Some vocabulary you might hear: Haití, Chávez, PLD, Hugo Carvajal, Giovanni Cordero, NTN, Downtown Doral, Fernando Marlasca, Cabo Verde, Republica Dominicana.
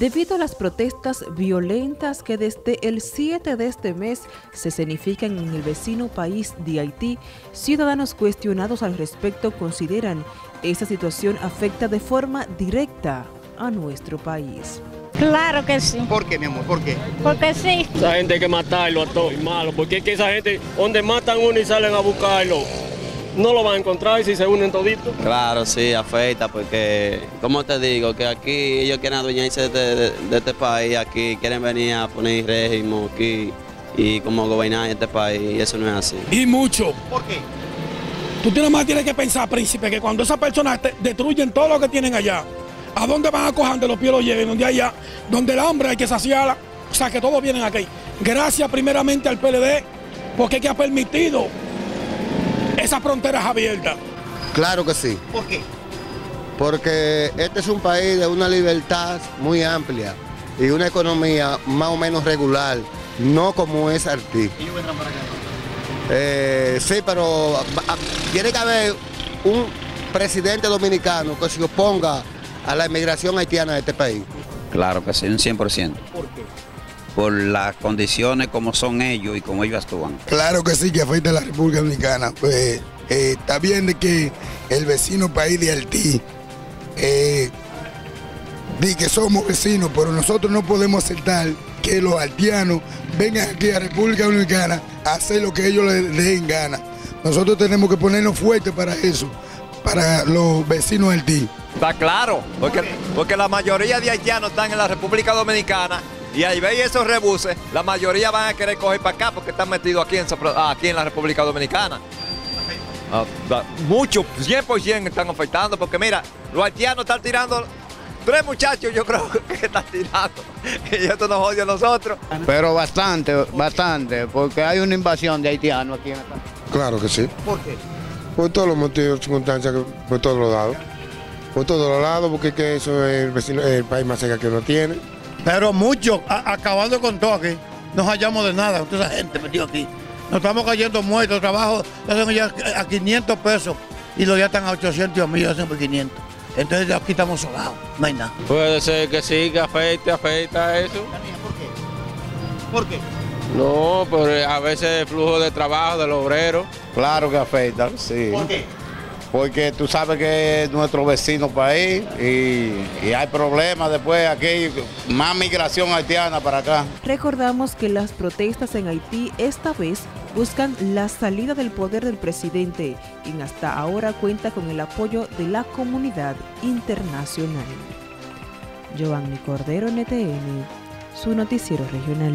debido a las protestas violentas que desde el 7 de este mes se escenifican en el vecino país de Haití. Ciudadanos cuestionados al respecto consideran que esta situación afecta de forma directa a nuestro país. Claro que sí. ¿Por qué, mi amor? ¿Por qué? Porque sí. Esa gente hay que matarlo a todos, malo, porque es que esa gente, donde matan uno y salen a buscarlo, no lo van a encontrar si se unen toditos. Claro, sí, afecta, porque, como te digo, que aquí ellos quieren adueñarse de este país, aquí quieren venir a poner régimen aquí y como gobernar este país, y eso no es así. Y mucho. ¿Por qué? Tú tienes que pensar, príncipe, que cuando esas personas destruyen todo lo que tienen allá, ¿a dónde van a coger donde los pies los lleven? Donde allá, donde el hambre hay que saciarla, o sea que todos vienen aquí. Gracias primeramente al PLD, porque es que ha permitido esas fronteras abiertas. Claro que sí. ¿Por qué? Porque este es un país de una libertad muy amplia y una economía más o menos regular, no como es Haití. ¿Y ellos vendrán para acá? Sí, pero tiene que haber un presidente dominicano que se oponga a la inmigración haitiana de este país. Claro que sí, un 100%. ¿Por qué? Por las condiciones como son ellos y como ellos actúan. Claro que sí, que afecta a la República Dominicana. Pues, está bien de que el vecino país de Haití dice que somos vecinos, pero nosotros no podemos aceptar que los haitianos vengan aquí a la República Dominicana a hacer lo que ellos les den gana. Nosotros tenemos que ponernos fuertes para eso, para los vecinos de Haití. Está claro, porque la mayoría de haitianos están en la República Dominicana y ahí veis esos rebuses, la mayoría van a querer coger para acá porque están metidos aquí en la República Dominicana. Muchos, 100% están afectando porque mira, los haitianos están tirando, 3 muchachos yo creo que están tirando y esto nos odia a nosotros. Pero bastante, porque hay una invasión de haitianos aquí en esta. Claro que sí. ¿Por qué? Por todos los motivos, circunstancias, por todos los lados. Por todos los lados, porque es que eso es el país más cerca que uno tiene. Pero mucho, acabando con todo aquí, no hallamos de nada, toda esa gente metió aquí. Nos estamos cayendo muertos, trabajo ya a 500 pesos y los ya están a 800, Dios mío, hacen por 500. Entonces aquí estamos solados, no hay nada. Puede ser que sí, que afecta eso. ¿Por qué? ¿Por qué? No, pero a veces el flujo de trabajo del obrero. Claro que afecta, sí. ¿Por qué? Porque tú sabes que es nuestro vecino país y hay problemas después aquí, más migración haitiana para acá. Recordamos que las protestas en Haití esta vez buscan la salida del poder del presidente, quien hasta ahora cuenta con el apoyo de la comunidad internacional. Giovanni Cordero, NTN, su noticiero regional.